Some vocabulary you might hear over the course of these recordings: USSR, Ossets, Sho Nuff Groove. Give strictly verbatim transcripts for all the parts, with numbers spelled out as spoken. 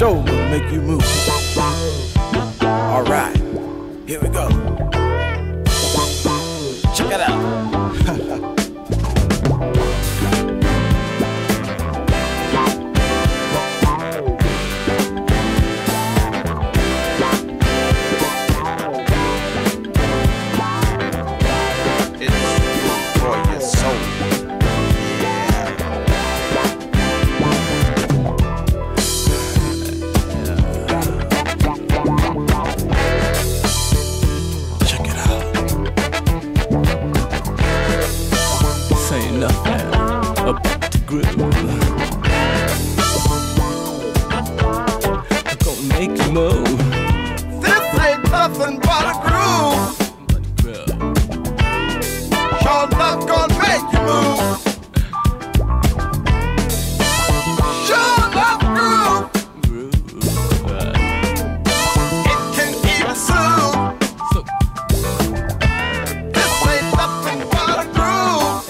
Sho will make you move. All right, here we go. Check it out. About to groove, I'm gonna make you move. This ain't nothing but a groove, but a groove. Sho Nuff gonna make you move. Sho Nuff groove, groove. It can even soothe. So this ain't nothing but a groove.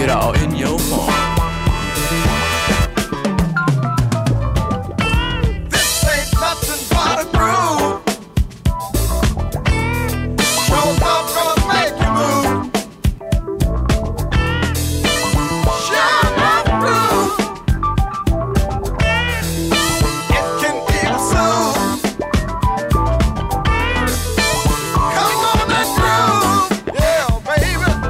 Get all in your form. This ain't nothing but a groove. Sho Nuff gonna make you move. Sho Nuff groove. It can be a soul. Come on and groove. Yeah, baby.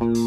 Thank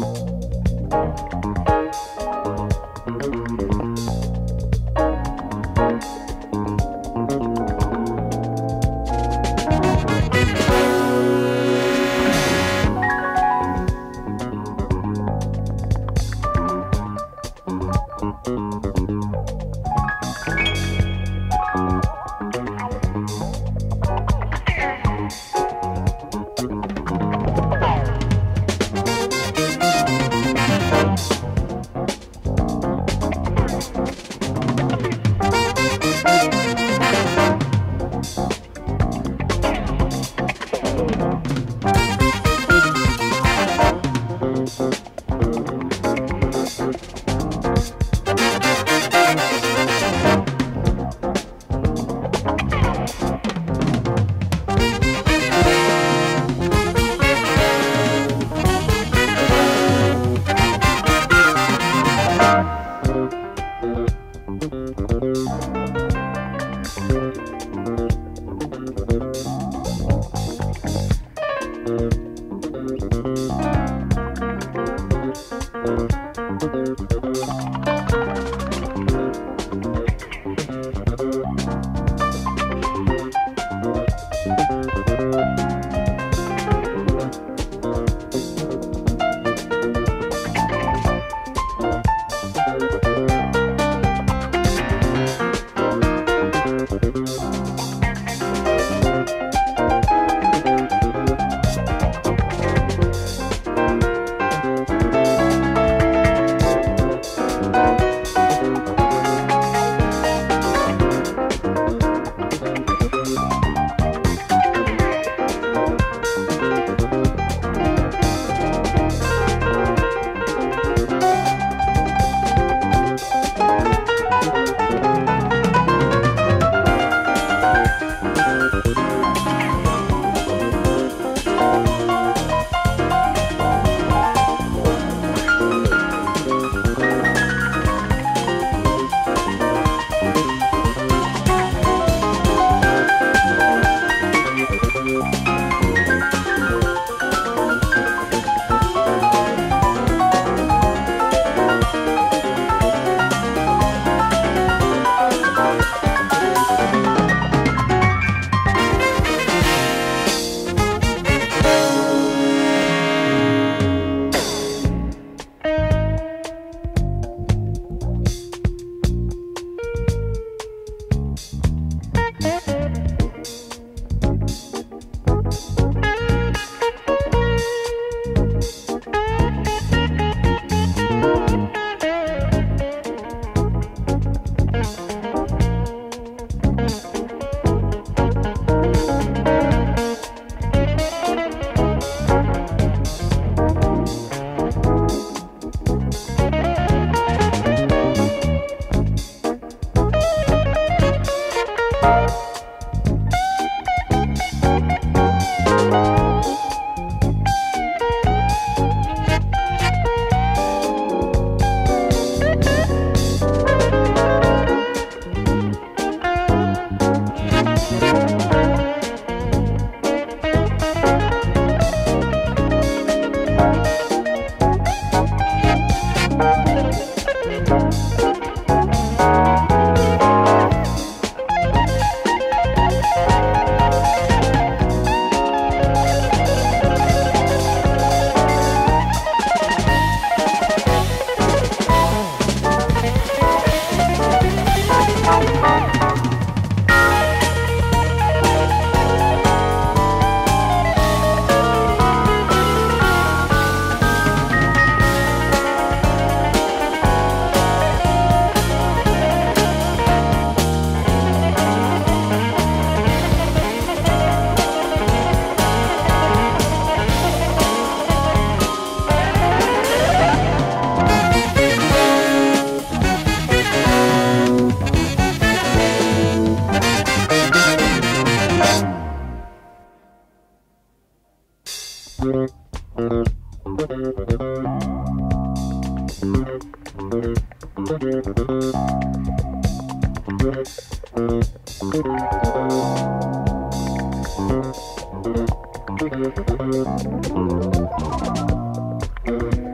you.